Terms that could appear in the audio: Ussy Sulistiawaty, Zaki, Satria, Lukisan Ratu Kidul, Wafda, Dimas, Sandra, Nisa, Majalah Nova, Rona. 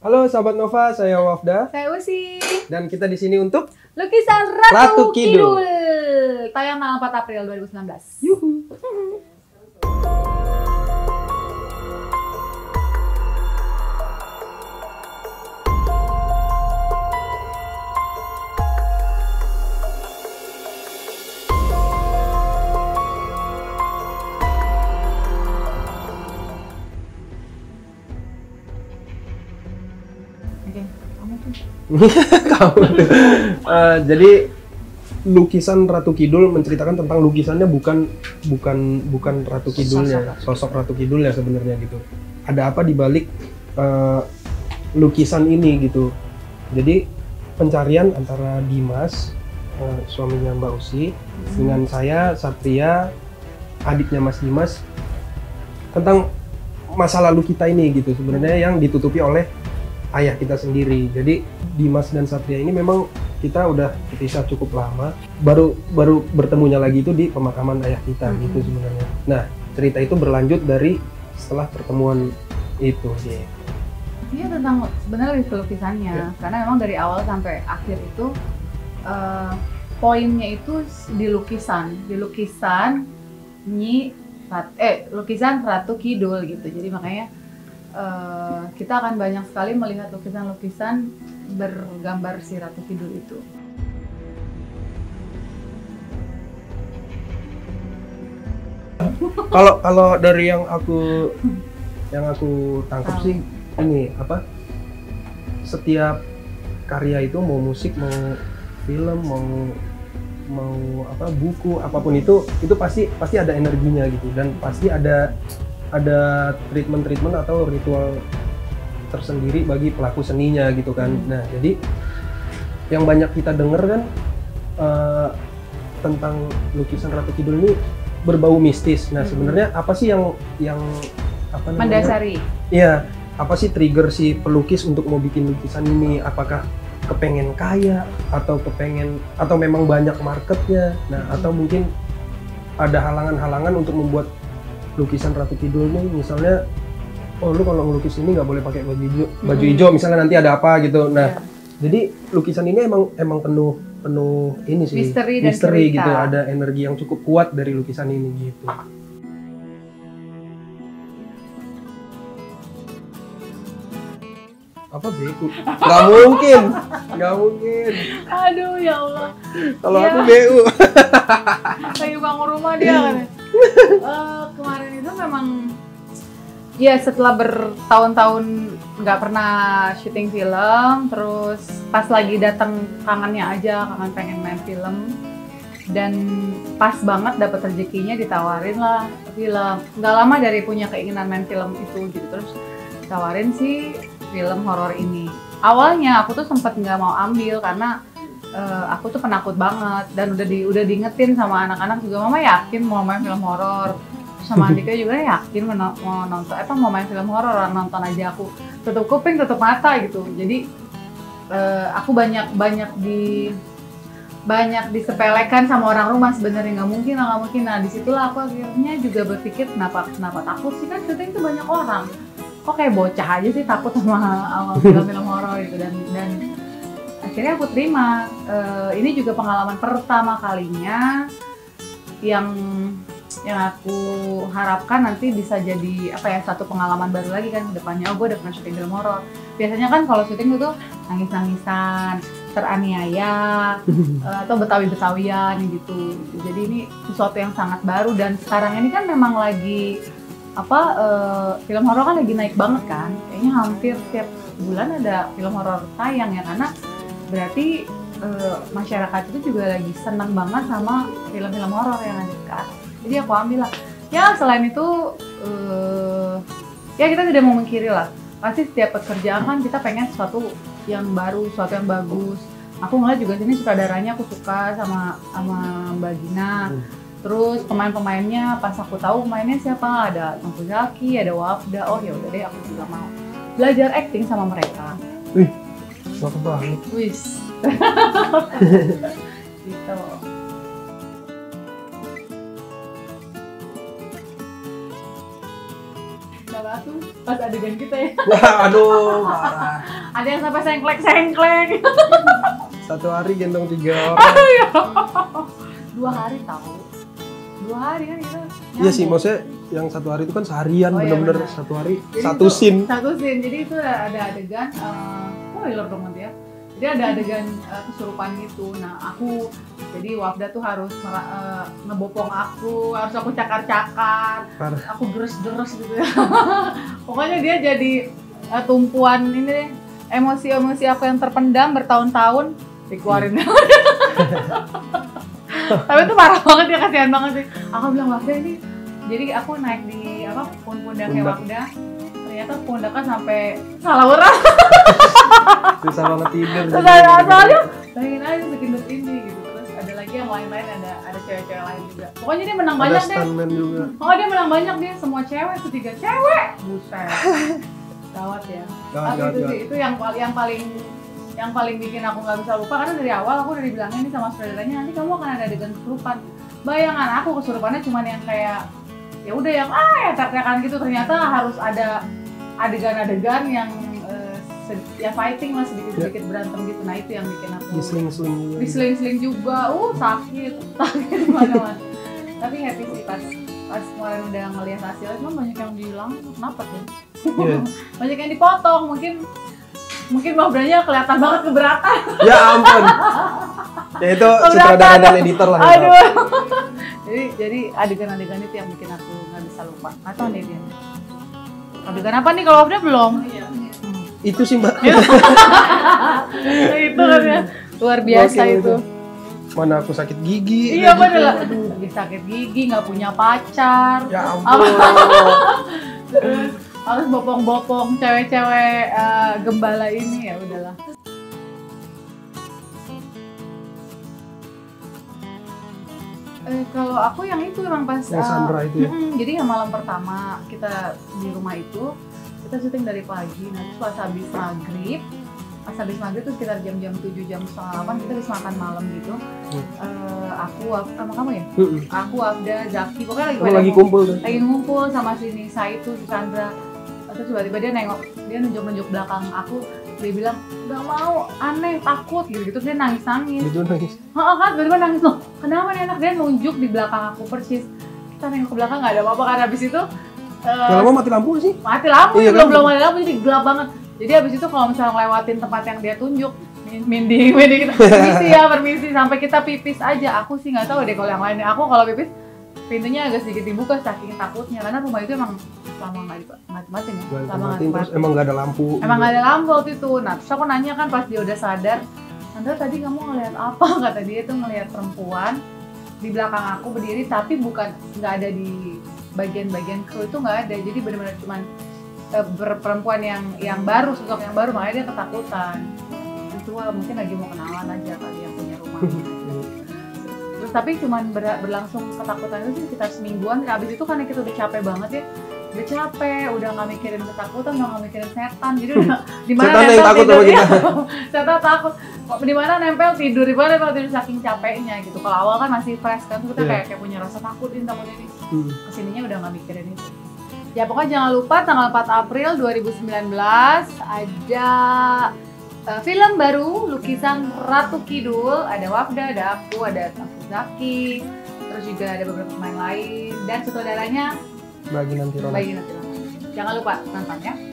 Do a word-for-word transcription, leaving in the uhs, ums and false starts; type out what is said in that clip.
Halo sahabat Nova, saya Wafda. Saya Usi. Dan kita di sini untuk Lukisan Ratu, Ratu Kidul. Kidul. Tayang tanggal empat April dua ribu sembilan belas. Yuhu. uh, jadi lukisan Ratu Kidul menceritakan tentang lukisannya, bukan bukan bukan Ratu Kidulnya, sosok Ratu Kidul ya sebenarnya gitu. Ada apa di balik uh, lukisan ini gitu. Jadi pencarian antara Dimas, uh, suaminya Mbak Usi, hmm. dengan saya, Satria, adiknya Mas Dimas, tentang masa lalu kita ini gitu sebenarnya, yang ditutupi oleh ayah kita sendiri. Jadi Dimas dan Satria ini memang kita udah berpisah cukup lama, baru baru bertemunya lagi itu di pemakaman ayah kita mm-hmm. gitu sebenarnya. Nah, cerita itu berlanjut dari setelah pertemuan itu sih. Iya, tentang sebenarnya lukisannya ya. Karena memang dari awal sampai akhir itu uh, poinnya itu di lukisan, di lukisan Nyi eh lukisan Ratu Kidul gitu. Jadi makanya Uh, kita akan banyak sekali melihat lukisan-lukisan bergambar si Ratu Kidul itu. Kalau kalau dari yang aku yang aku tangkap Tau. sih ini apa? Setiap karya itu, mau musik, mau film, mau mau apa buku, apapun itu, itu pasti pasti ada energinya gitu, dan pasti ada ada treatment-treatment atau ritual tersendiri bagi pelaku seninya gitu kan. Hmm. Nah, jadi yang banyak kita dengar kan uh, tentang lukisan Ratu Kidul ini berbau mistis. Nah, hmm. sebenarnya apa sih yang yang apa namanya? Mendasari. Iya, apa sih trigger si pelukis untuk mau bikin lukisan ini? Apakah kepengen kaya, atau kepengen, atau memang banyak marketnya? Nah, hmm. atau mungkin ada halangan-halangan untuk membuat lukisan Ratu Kidul nih, misalnya, oh lu kalau ngelukis ini nggak boleh pakai baju hijau, baju hijau mm-hmm. misalnya, nanti ada apa gitu. Nah, yeah. jadi lukisan ini emang emang penuh penuh ini sih, misteri, misteri dan gitu, ada energi yang cukup kuat dari lukisan ini gitu. Apa beku? Nggak mungkin, nggak mungkin. Aduh ya Allah. Kalau ya. aku B U. Kayak bangun rumah dia kan. Uh, kemarin itu memang, ya setelah bertahun-tahun nggak pernah syuting film, terus pas lagi datang kangennya aja, kangen pengen main film, dan pas banget dapat rezekinya ditawarin lah film. Nggak lama dari punya keinginan main film itu gitu, terus tawarin sih film horor ini. Awalnya aku tuh sempet nggak mau ambil karena Uh, aku tuh penakut banget, dan udah di udah diingetin sama anak-anak juga, mama yakin mau main film horor, sama adiknya juga yakin mau, mau nonton apa mau main film horor, nonton aja. Aku tutup kuping tutup mata gitu. Jadi uh, aku banyak banyak di banyak disepelekan sama orang rumah sebenarnya. Nggak mungkin, nggak mungkin. Nah disitulah aku akhirnya juga berpikir, kenapa kenapa takut sih, kan syuting tuh banyak orang, kok kayak bocah aja sih takut sama film-film horor gitu. Dan dan akhirnya aku terima. Uh, ini juga pengalaman pertama kalinya yang yang aku harapkan nanti bisa jadi apa ya, satu pengalaman baru lagi kan kedepannya. Oh, gue udah pernah syuting film horor. Biasanya kan kalau syuting itu nangis-nangisan, teraniaya, uh, atau betawi-betawian gitu. Jadi ini sesuatu yang sangat baru, dan sekarang ini kan memang lagi apa uh, film horor kan lagi naik banget kan. Kayaknya hampir setiap bulan ada film horor tayang ya, karena berarti e, masyarakat itu juga lagi senang banget sama film-film horor yang ada di atas. Jadi aku ambil lah. Ya selain itu, e, ya kita tidak mau mengkiri lah. Pasti setiap pekerjaan kan kita pengen sesuatu yang baru, sesuatu yang bagus. Aku ngeliat juga sini sutradaranya aku suka sama sama Mbak Gina. Terus pemain-pemainnya, pas aku tahu pemainnya siapa, ada Tunggu Zaki, ada Wafda. Oh ya udah deh, aku juga mau belajar acting sama mereka. Wih. Suatu banget. Wis. Gitu. Udah langsung pas adegan kita ya. Aduh, marah. Ada yang sampai sengklek-sengklek. Satu hari gendong tiga orang. Dua hari tahu. Dua hari kan itu. Iya sih, maksudnya yang satu hari itu kan seharian, oh, benar-benar iya, satu hari jadi satu itu, scene. Satu scene. Jadi itu ada adegan spoiler uh, dong nanti ya. Jadi ada adegan uh, kesurupan gitu. Nah, aku jadi Wafda tuh harus uh, ngebopong aku, harus aku cakar-cakar, aku deres-deres gitu ya. Pokoknya dia jadi uh, tumpuan ini deh, emosi-emosi aku yang terpendam bertahun-tahun dikeluarin. Hmm. Tapi itu parah banget ya, kasihan banget sih. Aku bilang Wafda ini, jadi aku naik di apa pundaknya Wafda, ternyata pundaknya sampai salah orang. Susah banget tidur. Susah soalnya, pengen aja bikin duduk ini gitu. Terus ada lagi yang lain-lain, ada ada cewek-cewek lain juga. Pokoknya dia menang ada banyak deh. Juga. Oh dia menang banyak deh, semua cewek, setiga cewek. Buset. Gawat ya. Gawat, gawat, itu, gawat. Itu yang yang paling yang paling bikin aku nggak bisa lupa, karena dari awal aku udah dibilangin nih sama saudaranya, nanti kamu akan ada adegan kesurupan. Bayangan aku kesurupannya cuma yang kayak ya udah yang ah ya teriak-teriakan gitu, ternyata harus ada adegan-adegan yang ya fighting lah, sedikit-sedikit berantem gitu. Nah itu yang bikin aku diseling-seling juga. Diseling-seling juga, uh sakit, sakit dimana-mana. Tapi happy sih pas pas kemarin udah ngelihat hasilnya, cuma banyak yang bilang kenapa tuh? Yeah. Banyak yang dipotong, mungkin mungkin Wafdanya kelihatan banget keberatan. Ya ampun. Ya itu sutradara dan editor lah. Aduh. Ya. jadi jadi adegan-adegan itu yang bikin aku nggak bisa lupa. Atau nih dia adegan apa nih kalau Wafda belum? Oh, iya. Itu sih mbak. Itu kan ya luar biasa itu. Itu mana aku sakit gigi, iya bener gitu. Lah sakit gigi, nggak punya pacar ya ampun. Terus harus bopong-bopong cewek-cewek uh, gembala ini, ya udahlah. Eh, kalau aku yang itu emang pas yang Sandra uh, itu ya? Mm, jadi yang malam pertama kita di rumah itu kita syuting dari pagi, nanti pas habis maghrib, pas habis maghrib tuh sekitar jam-jam tujuh, jam setengah delapan kita bisa makan malam gitu. Hmm. Uh, aku, sama kamu ya? Hmm. Aku, Wafda, Zaki, pokoknya lagi, pada lagi kumpul, lagi ngumpul sama si Nisa itu, si Sandra. Terus tiba-tiba dia nengok, dia nunjuk-nunjuk belakang aku, dia bilang nggak mau, aneh, takut gitu, gitu. Dia nangis-nangis. Dia nangis. Hah, kan? Tiba-tiba nangis loh. Kenapa nih anak? Dia nunjuk di belakang aku persis. Kita nengok ke belakang nggak ada apa-apa, karena habis itu kalau mau mati lampu sih? Mati lampu, iya, belum belum ada lampu, jadi gelap banget. Jadi abis itu kalau misalnya ngelewatin tempat yang dia tunjuk, mending mending kita permisi ya, permisi sampai kita pipis aja. Aku sih nggak tahu deh kalau yang lainnya. Aku kalau pipis pintunya agak sedikit dibuka saking takutnya, karena rumah itu emang lama nggak dimati-matiin ya. Lama nggak dimati. Emang nggak ada lampu. Emang nggak ada lampu waktu itu. Nah terus aku nanya kan pas dia udah sadar, Sandra tadi kamu ngelihat apa? Kata dia itu ngelihat perempuan di belakang aku berdiri, tapi bukan nggak ada di bagian-bagian kru itu, nggak ada, jadi benar-benar cuman uh, perempuan yang yang baru, sosok yang baru, makanya dia ketakutan. Itu wah, mungkin lagi mau kenalan aja kali yang punya rumah. Terus tapi cuman ber berlangsung ketakutan itu sih sekitar semingguan. Habis itu karena kita udah capek banget ya, udah capek, udah nggak mikirin ketakutan, udah nggak mikirin setan, jadi udah di mana nempel takut tidur, ya. Setan takut, di mana nempel tidur, di mana nempel tidur saking capeknya gitu. Kalau awal kan masih fresh kan, kita yeah. kayak kayak punya rasa takut ini takut ini. Hmm. Kesininya udah nggak mikirin itu. Ya pokoknya jangan lupa tanggal empat April dua ribu sembilan belas ada uh, film baru Lukisan Ratu Kidul, ada Wafda, ada aku, ada Zaki, terus juga ada beberapa pemain lain dan sutradaranya Bagi nanti Rona. Bagi nanti Rona. Jangan lupa nonton ya.